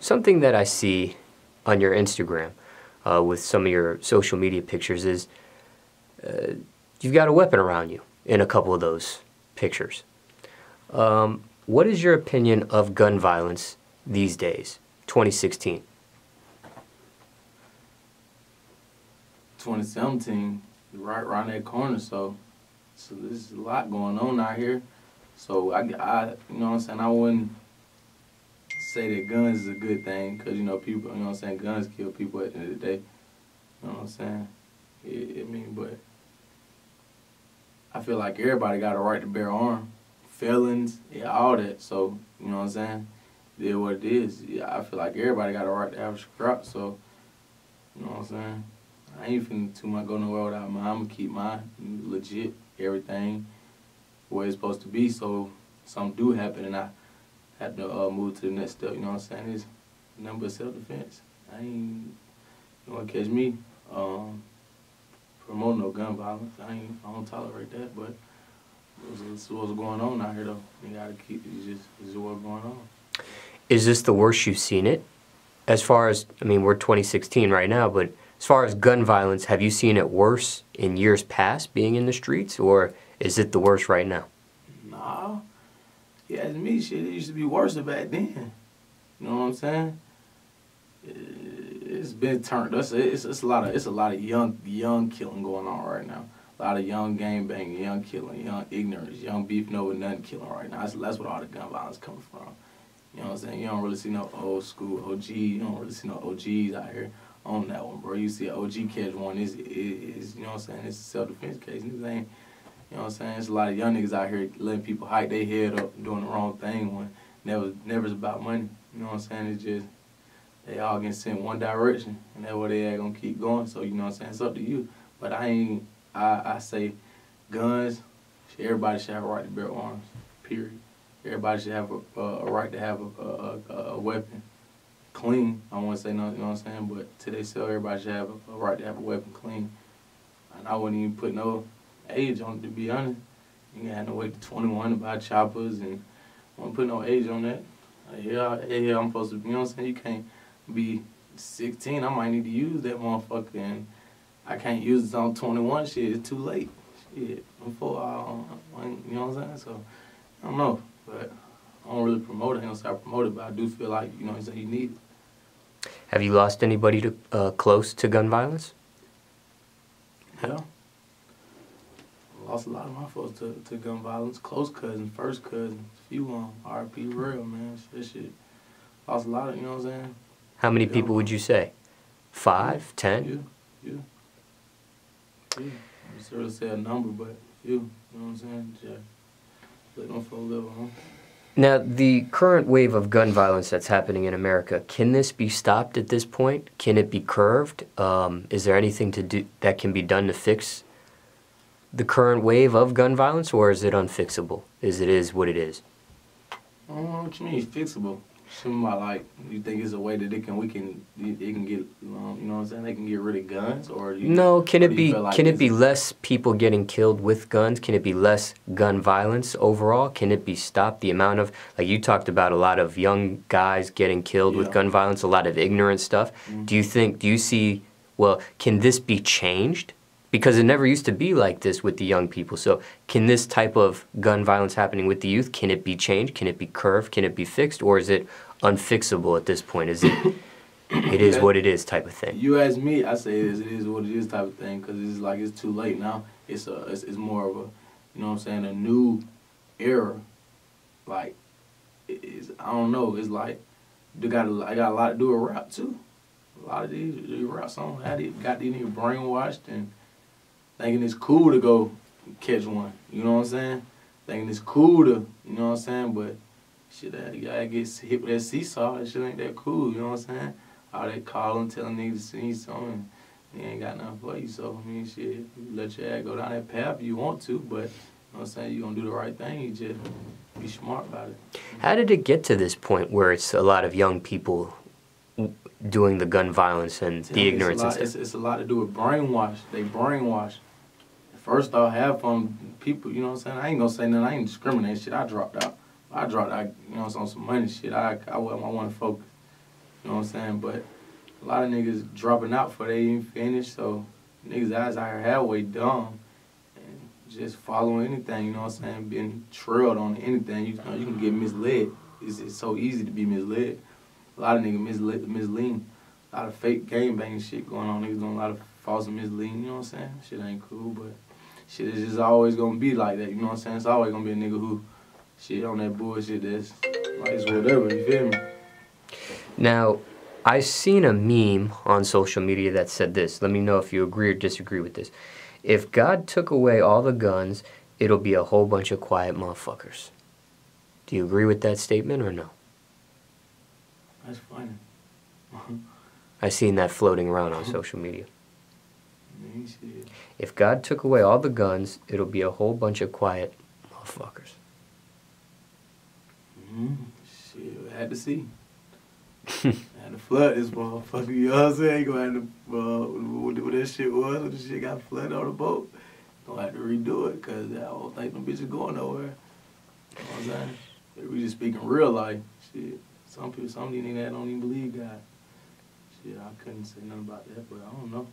Something that I see on your Instagram with some of your social media pictures is you've got a weapon around you in a couple of those pictures. What is your opinion of gun violence these days, 2016? 2017, you're right around that corner, so there's a lot going on out here. So I you know what I'm saying, I wouldn't say that guns is a good thing, because you know people, you know what I'm saying, guns kill people at the end of the day. You know what I'm saying? But I feel like everybody got a right to bear arm. Felons, yeah, all that. So, you know what I'm saying? Did what it is. Yeah, I feel like everybody got a right to have a scrap, so you know what I'm saying? I ain't finna too much go nowhere without mine. I'ma keep mine legit, everything where it's supposed to be, so something do happen and I have to move to the next step, you know what I'm saying? It's nothing but self-defense. I ain't, you wanna catch me promote no gun violence. I don't tolerate that, but it's what's going on out here though. You gotta keep, it's just what's going on. Is this the worst you've seen it? As far as, I mean, we're 2016 right now, but as far as gun violence, have you seen it worse in years past being in the streets, or is it the worst right now? Nah. Yeah, as me, shit, it used to be worse back then. You know what I'm saying? It's been turned. It's a lot of young killing going on right now. A lot of young gang banging, young killing, young ignorance, young beefing over nothing killing right now. That's what all the gun violence comes from. You know what I'm saying? You don't really see no old school OG. You don't really see no OGs out here on that one, bro. You see an OG catch one, it's you know what I'm saying? It's a self-defense case. Niggas ain't, you know what I'm saying? It's a lot of young niggas out here letting people hike their head up and doing the wrong thing when never's about money. You know what I'm saying? It's just, they all getting sent one direction, and that's where they are gonna keep going. So, you know what I'm saying? It's up to you. But I say guns, everybody should have a right to bear arms, period. Everybody should have a right to have a weapon clean. I don't want to say nothing, you know what I'm saying? But to they sell, everybody should have a right to have a weapon clean. And I wouldn't even put no age on it, to be honest. You ain't got no way to 21 to buy choppers, and I wouldn't put no age on that. Yeah, I'm supposed to, you know what I'm saying? You can't be 16. I might need to use that motherfucker, and I can't use it on 21 shit. It's too late. Shit, before I you know what I'm saying? So, I don't know. But I don't really promote it. I don't say I promote it, but I do feel like, you know what I'm saying, you need it. Have you lost anybody to, close to gun violence? Yeah. I lost a lot of my folks to gun violence. Close cousins, first cousins, few R.I.P. real, man. Shit. Lost a lot of, you know what I'm saying? How many people would you say? 5? 10? Yeah. Yeah. I'm sure to say a number, but you know what I'm saying? Yeah. Now, the current wave of gun violence that's happening in America, can this be stopped at this point? Can it be curbed? Is there anything to do that can be done to fix the current wave of gun violence, or is it unfixable? Is what it is? I don't know what you mean, fixable. Somebody like, you think it's a way that it can get, you know what I'm saying, they can get rid of guns? Or you, no, can it be less people getting killed with guns? Can it be less gun violence overall? Can it be stopped? The amount of, like you talked about, a lot of young guys getting killed with gun violence, a lot of ignorant stuff. Do you see, well, can this be changed? Because it never used to be like this with the young people. So can this type of gun violence happening with the youth, can it be changed? Can it be curved? Can it be fixed? Or is it unfixable at this point? Is it, it is what it is type of thing? You ask me, I say it is what it is type of thing, because it's like it's too late now. It's more of a, you know what I'm saying, a new era. Like, I don't know, it's like, I got a lot to do with rap too. A lot of these rap songs, got these niggas brainwashed and thinking it's cool to go catch one, you know what I'm saying? Thinking it's cool to, you know what I'm saying? But shit, that guy gets hit with that seesaw, that shit ain't that cool, you know what I'm saying? All that calling, telling niggas to see something, and they ain't got nothing for you. So, I mean, shit, you let your ass go down that path if you want to, but, you know what I'm saying, you're gonna do the right thing, you just be smart about it. How did it get to this point where it's a lot of young people doing the gun violence and the ignorance and stuff? It's a lot to do with brainwash. They brainwash. First off, half people, you know what I'm saying? I ain't gonna say nothing. I ain't discriminating shit. I dropped out. You know what I'm saying, on some money shit. I want to focus. You know what I'm saying? But a lot of niggas dropping out before they even finish, so niggas' eyes out here halfway dumb and just following anything, you know what I'm saying? Being trailed on anything, you know, you can get misled. It's so easy to be misled. A lot of niggas misleading. A lot of fake gangbanging shit going on. Niggas doing a lot of false and misleading, you know what I'm saying? Shit ain't cool, but shit is just always gonna be like that, you know what I'm saying? It's always gonna be a nigga who shit on that bullshit that's like it's whatever, you feel me? Now, I seen a meme on social media that said this. Let me know if you agree or disagree with this. If God took away all the guns, it'll be a whole bunch of quiet motherfuckers. Do you agree with that statement or no? That's funny. I seen that floating around on social media. If God took away all the guns, it'll be a whole bunch of quiet motherfuckers. Shit, I had to see. Had to flood this motherfucker, you know what I'm saying? Going to what that shit was, when the shit got flooded on the boat. Gonna have to redo it, cause I don't think no bitch is going nowhere. You know what I'm saying? If we just speaking real life, shit. Some people, some of these niggas don't even believe God. Shit, I couldn't say nothing about that, but I don't know.